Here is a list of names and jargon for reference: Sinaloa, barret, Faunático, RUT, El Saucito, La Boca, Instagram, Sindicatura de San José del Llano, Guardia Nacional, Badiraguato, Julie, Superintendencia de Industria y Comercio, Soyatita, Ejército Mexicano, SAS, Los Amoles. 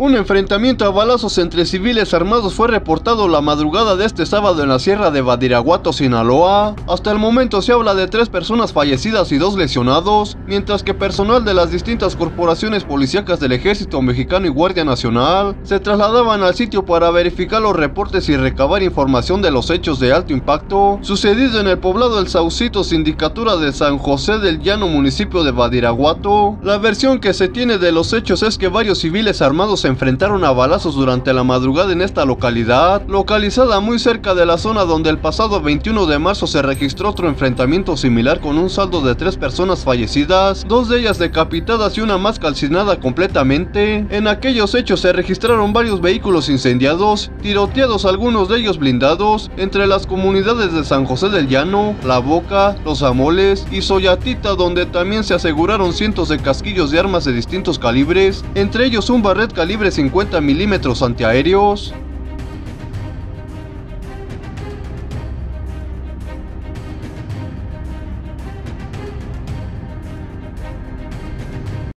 Un enfrentamiento a balazos entre civiles armados fue reportado la madrugada de este sábado en la sierra de Badiraguato, Sinaloa. Hasta el momento se habla de 3 personas fallecidas y 2 lesionados, mientras que personal de las distintas corporaciones policíacas del Ejército Mexicano y Guardia Nacional se trasladaban al sitio para verificar los reportes y recabar información de los hechos de alto impacto sucedido en el poblado El Saucito, Sindicatura de San José del Llano, municipio de Badiraguato. La versión que se tiene de los hechos es que varios civiles armados se enfrentaron a balazos durante la madrugada en esta localidad, localizada muy cerca de la zona donde el pasado 21 de marzo se registró otro enfrentamiento similar con un saldo de 3 personas fallecidas, 2 de ellas decapitadas y una más calcinada completamente. En aquellos hechos se registraron varios vehículos incendiados, tiroteados, algunos de ellos blindados, entre las comunidades de San José del Llano, La Boca, Los Amoles y Soyatita, donde también se aseguraron cientos de casquillos de armas de distintos calibres, entre ellos un barret calibre 50 milímetros antiaéreos.